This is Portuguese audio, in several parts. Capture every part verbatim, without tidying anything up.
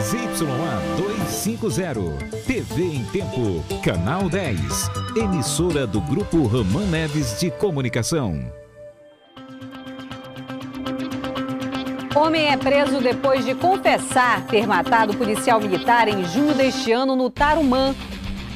Z Y A duzentos e cinquenta, T V em Tempo, Canal dez, emissora do Grupo Ramã Neves de Comunicação. Homem é preso depois de confessar ter matado policial militar em junho deste ano no Tarumã.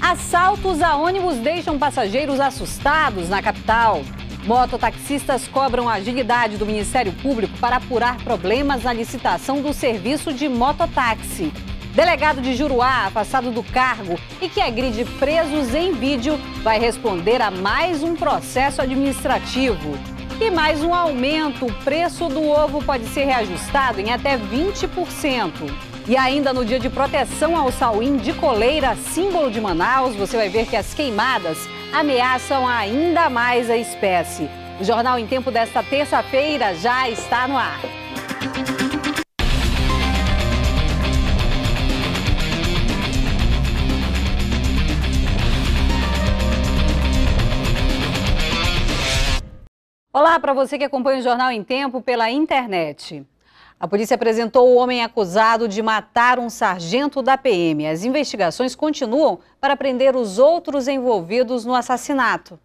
Assaltos a ônibus deixam passageiros assustados na capital. Mototaxistas cobram a agilidade do Ministério Público para apurar problemas na licitação do serviço de mototáxi. Delegado de Juruá, afastado do cargo e que agride presos em vídeo, vai responder a mais um processo administrativo. E mais um aumento, o preço do ovo pode ser reajustado em até vinte por cento. E ainda no dia de proteção ao sauim de coleira, símbolo de Manaus, você vai ver que as queimadas ameaçam ainda mais a espécie. O Jornal em Tempo desta terça-feira já está no ar. Olá para você que acompanha o Jornal em Tempo pela internet. A polícia apresentou o homem acusado de matar um sargento da P M. As investigações continuam para prender os outros envolvidos no assassinato.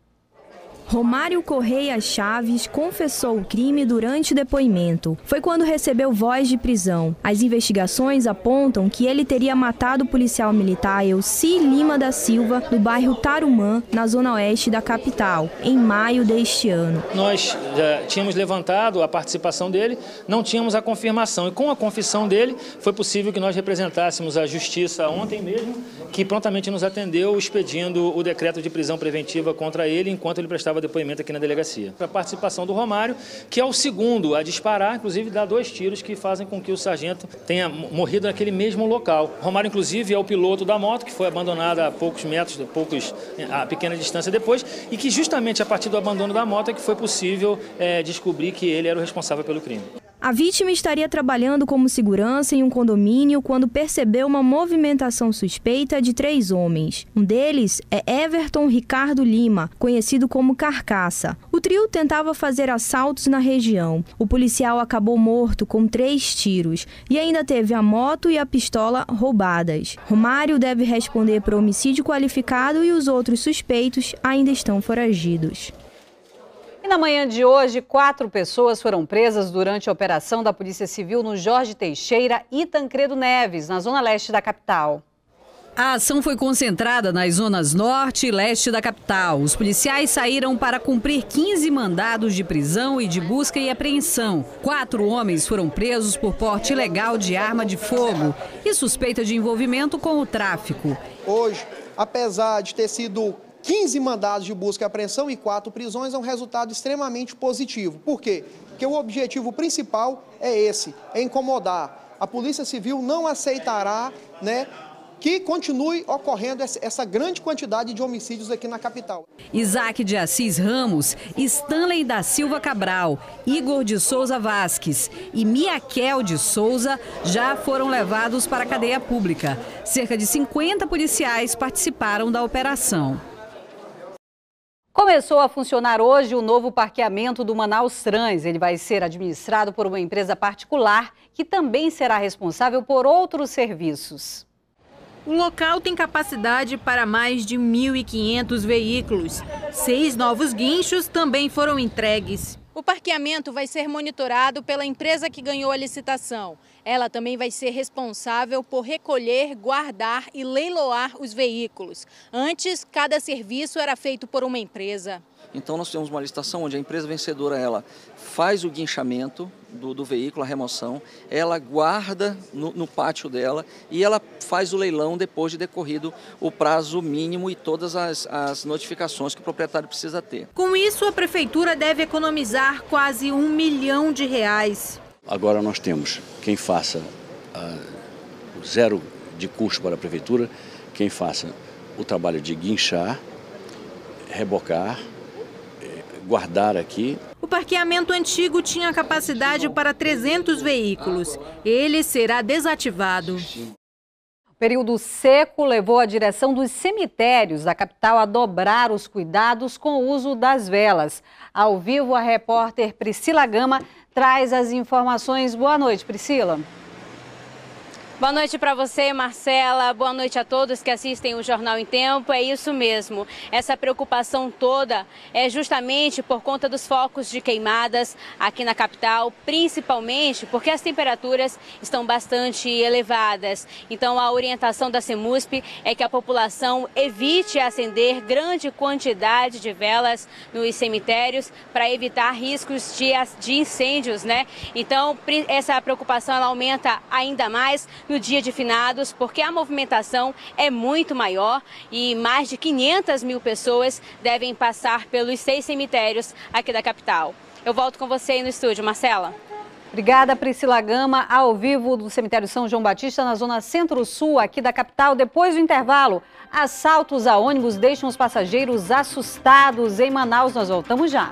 Romário Correia Chaves confessou o crime durante depoimento. Foi quando recebeu voz de prisão. As investigações apontam que ele teria matado o policial militar Elci Lima da Silva, no bairro Tarumã, na zona oeste da capital, em maio deste ano. Nós já tínhamos levantado a participação dele, não tínhamos a confirmação. E com a confissão dele, foi possível que nós representássemos a justiça ontem mesmo, que prontamente nos atendeu, expedindo o decreto de prisão preventiva contra ele, enquanto ele prestava depoimento aqui na delegacia. A participação do Romário, que é o segundo a disparar, inclusive dá dois tiros que fazem com que o sargento tenha morrido naquele mesmo local. O Romário, inclusive, é o piloto da moto, que foi abandonada a poucos metros, a, poucos, a pequena distância depois, e que justamente a partir do abandono da moto é que foi possível é, descobrir que ele era o responsável pelo crime. A vítima estaria trabalhando como segurança em um condomínio quando percebeu uma movimentação suspeita de três homens. Um deles é Everton Ricardo Lima, conhecido como Carcaça. O trio tentava fazer assaltos na região. O policial acabou morto com três tiros e ainda teve a moto e a pistola roubadas. Romário deve responder por homicídio qualificado e os outros suspeitos ainda estão foragidos. E na manhã de hoje, quatro pessoas foram presas durante a operação da Polícia Civil no Jorge Teixeira e Tancredo Neves, na zona leste da capital. A ação foi concentrada nas zonas norte e leste da capital. Os policiais saíram para cumprir quinze mandados de prisão e de busca e apreensão. Quatro homens foram presos por porte ilegal de arma de fogo e suspeita de envolvimento com o tráfico. Hoje, apesar de ter sido quinze mandados de busca e apreensão e quatro prisões, é um resultado extremamente positivo. Por quê? Porque o objetivo principal é esse, é incomodar. A Polícia Civil não aceitará, né, que continue ocorrendo essa grande quantidade de homicídios aqui na capital. Isaac de Assis Ramos, Stanley da Silva Cabral, Igor de Souza Vasques e Michael de Souza já foram levados para a cadeia pública. Cerca de cinquenta policiais participaram da operação. Começou a funcionar hoje o novo parqueamento do Manaus Trans. Ele vai ser administrado por uma empresa particular que também será responsável por outros serviços. O local tem capacidade para mais de mil e quinhentos veículos. Seis novos guinchos também foram entregues. O parqueamento vai ser monitorado pela empresa que ganhou a licitação. Ela também vai ser responsável por recolher, guardar e leiloar os veículos. Antes, cada serviço era feito por uma empresa. Então nós temos uma licitação onde a empresa vencedora ela faz o guinchamento do, do veículo, a remoção, ela guarda no, no pátio dela e ela faz o leilão depois de decorrido o prazo mínimo e todas as, as notificações que o proprietário precisa ter. Com isso, a prefeitura deve economizar quase um milhão de reais. Agora nós temos quem faça ah, zero de custo para a prefeitura, quem faça o trabalho de guinchar, rebocar, guardar aqui. O parqueamento antigo tinha capacidade para trezentos veículos. Ele será desativado. O período seco levou a direção dos cemitérios da capital a dobrar os cuidados com o uso das velas. Ao vivo, a repórter Priscila Gama traz as informações. Boa noite, Priscila. Boa noite para você, Marcela. Boa noite a todos que assistem o Jornal em Tempo. É isso mesmo. Essa preocupação toda é justamente por conta dos focos de queimadas aqui na capital, principalmente porque as temperaturas estão bastante elevadas. Então, a orientação da CEMUSP é que a população evite acender grande quantidade de velas nos cemitérios para evitar riscos de, de incêndios, né? Então, essa preocupação ela aumenta ainda mais no dia de finados, porque a movimentação é muito maior e mais de quinhentas mil pessoas devem passar pelos seis cemitérios aqui da capital. Eu volto com você aí no estúdio, Marcela. Obrigada, Priscila Gama, ao vivo do cemitério São João Batista, na zona centro-sul aqui da capital. Depois do intervalo, assaltos a ônibus deixam os passageiros assustados em Manaus. Nós voltamos já.